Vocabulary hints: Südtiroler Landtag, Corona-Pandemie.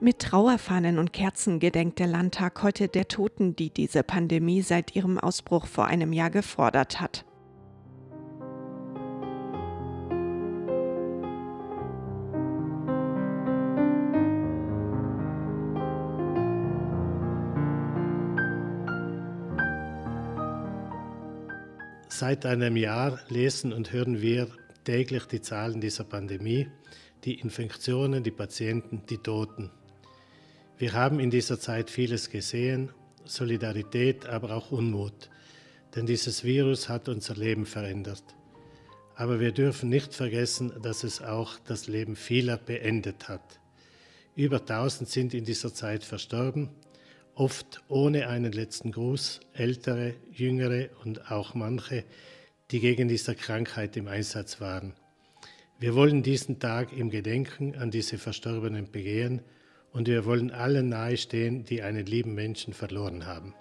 Mit Trauerfahnen und Kerzen gedenkt der Landtag heute der Toten, die diese Pandemie seit ihrem Ausbruch vor einem Jahr gefordert hat. Seit einem Jahr lesen und hören wir täglich die Zahlen dieser Pandemie, die Infektionen, die Patienten, die Toten. Wir haben in dieser Zeit vieles gesehen, Solidarität, aber auch Unmut, denn dieses Virus hat unser Leben verändert. Aber wir dürfen nicht vergessen, dass es auch das Leben vieler beendet hat. Über 1000 sind in dieser Zeit verstorben, oft ohne einen letzten Gruß, Ältere, Jüngere und auch manche, die gegen diese Krankheit im Einsatz waren. Wir wollen diesen Tag im Gedenken an diese Verstorbenen begehen und wir wollen allen nahestehen, die einen lieben Menschen verloren haben.